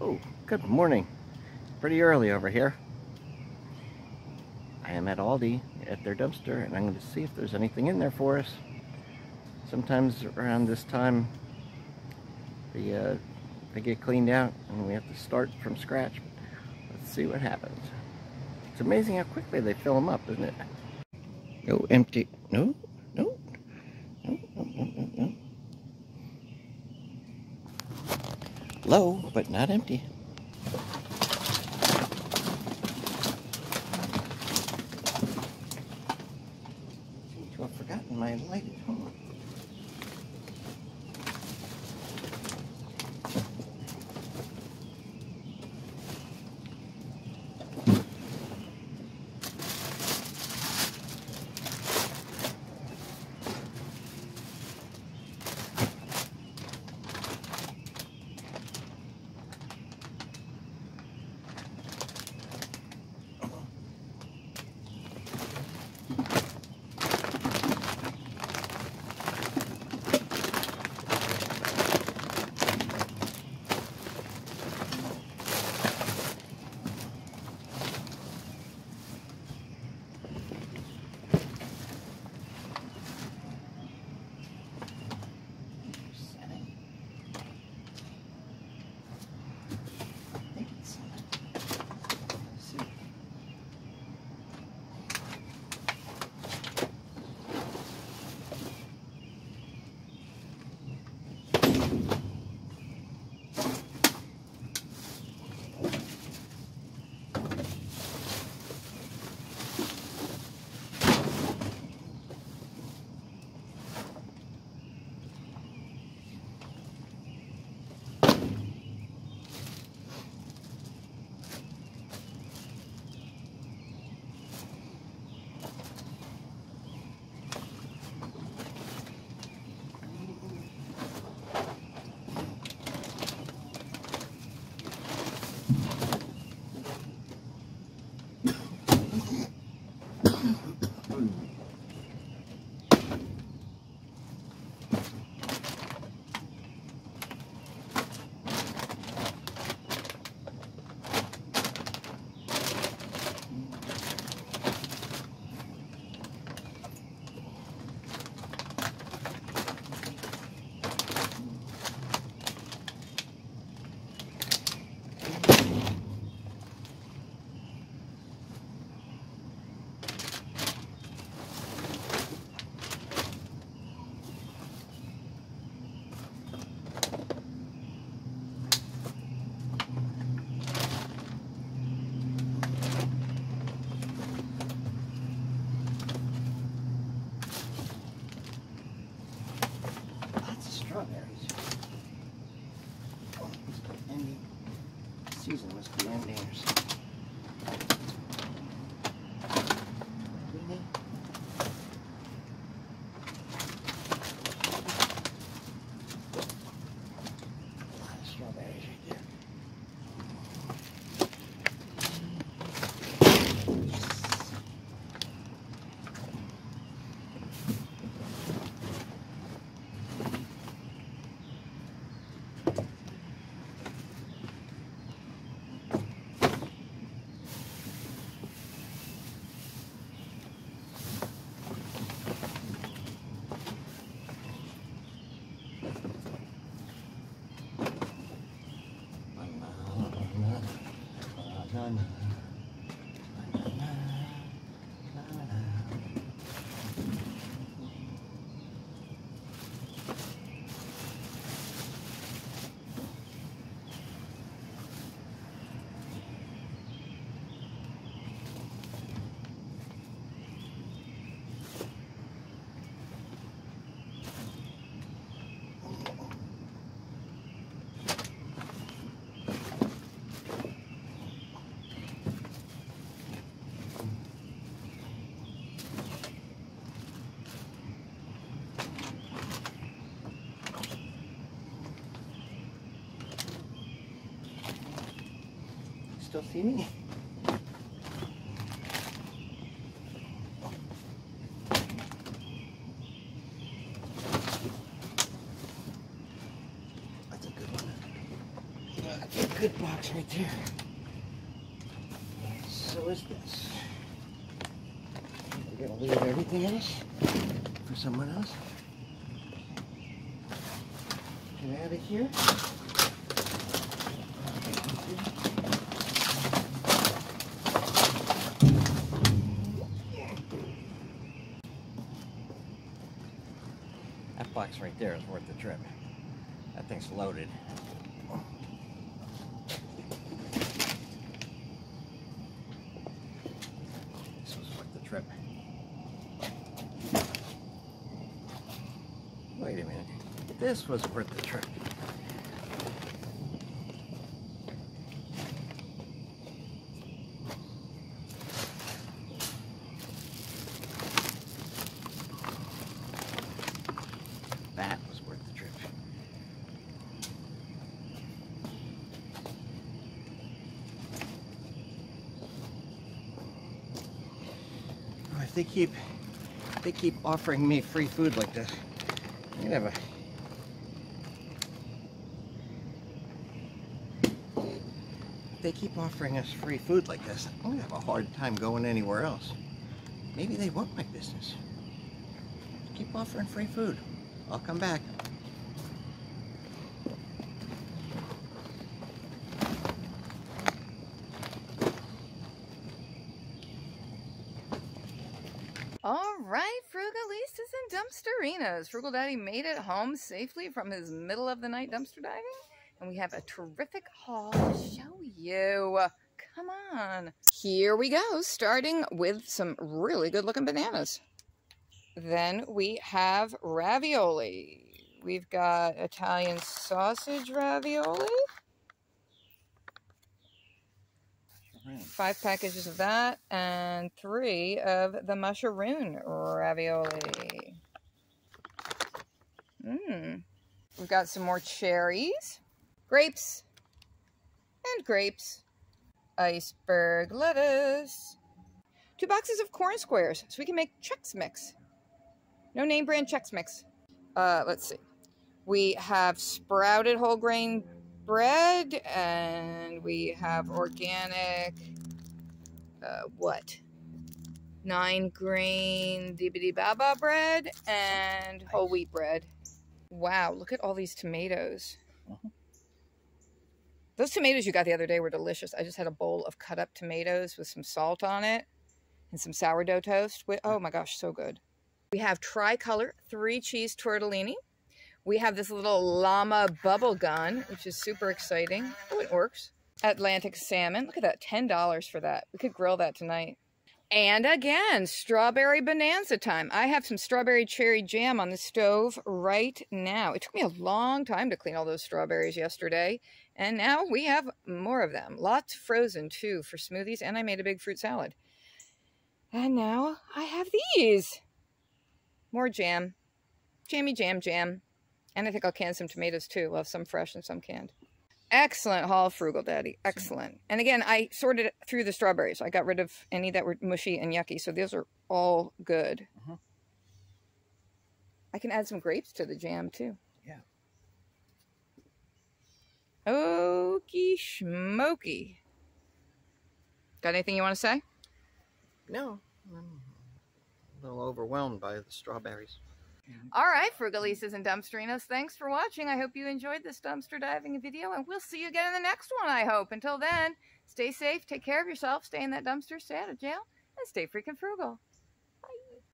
Oh, good morning. Pretty early over here. I am at Aldi at their dumpster, and I'm going to see if there's anything in there for us. Sometimes around this time, they get cleaned out, and we have to start from scratch. Let's see what happens. It's amazing how quickly they fill them up, isn't it? No empty. No, no, no, no, no, no. Low, but not empty. Seem to have forgotten my light at home. Still see me? That's a good one. That's a good box right there. And so is this. We're going to leave everything else for someone else. Get out of here. That box right there is worth the trip. That thing's loaded. This was worth the trip. Wait a minute. This was worth the trip. That was worth the trip. Oh, if they keep offering me free food like this, I'm gonna have a hard time going anywhere else. Maybe they want my business. Keep offering free food. I'll come back. All right, Frugalistas and Dumpsterinos. Frugal Daddy made it home safely from his middle of the night dumpster diving. And we have a terrific haul to show you. Come on. Here we go, starting with some really good looking bananas. Then we have ravioli. We've got Italian sausage ravioli. 5 packages of that and 3 of the musheroon ravioli. We've got some more cherries, grapes, and grapes. Iceberg lettuce. 2 boxes of corn squares so we can make Chex mix. No name brand Chex mix. Let's see. We have sprouted whole grain bread and we have organic, 9 grain dibidi baba bread and whole wheat bread. Wow, look at all these tomatoes. Those tomatoes you got the other day were delicious. I just had a bowl of cut up tomatoes with some salt on it and some sourdough toast. Oh my gosh, so good. We have tricolor 3 cheese tortellini. We have this little llama bubble gun, which is super exciting. Oh, it works. Atlantic salmon. Look at that, $10 for that. We could grill that tonight. And again, strawberry bonanza time. I have some strawberry cherry jam on the stove right now. It took me a long time to clean all those strawberries yesterday. And now we have more of them. Lots frozen too for smoothies. And I made a big fruit salad. And now I have these. More jam. Jammy jam jam. And I think I'll can some tomatoes too. We'll have some fresh and some canned. Excellent haul, Frugal Daddy. Excellent. And again, I sorted through the strawberries. I got rid of any that were mushy and yucky. So those are all good. I can add some grapes to the jam too. Yeah. Okie smoky. Got anything you want to say? No. I'm a little overwhelmed by the strawberries. All right, Frugalistas and Dumpsterinos, thanks for watching. I hope you enjoyed this dumpster diving video, and we'll see you again in the next one, I hope. Until then, stay safe, take care of yourself, stay in that dumpster, stay out of jail, and stay freaking frugal.